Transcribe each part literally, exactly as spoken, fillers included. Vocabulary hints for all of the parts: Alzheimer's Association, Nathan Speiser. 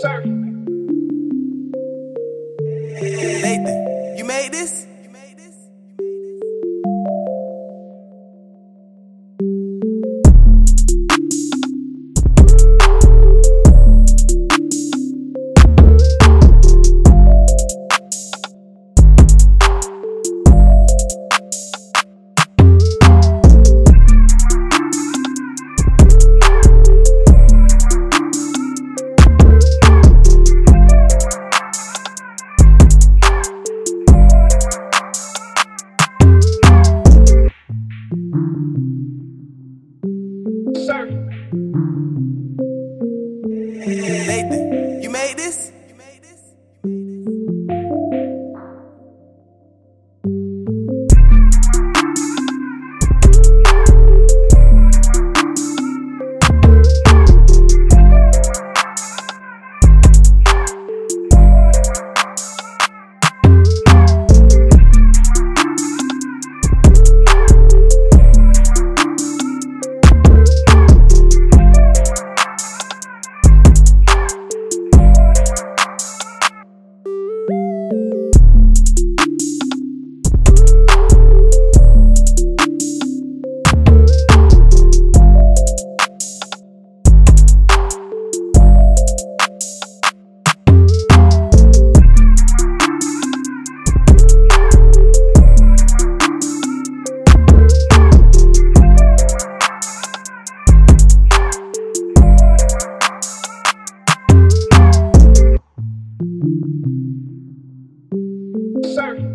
Certainly. Nathan, you made this? Nathan, you made this? Certainly.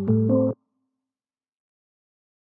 Oh,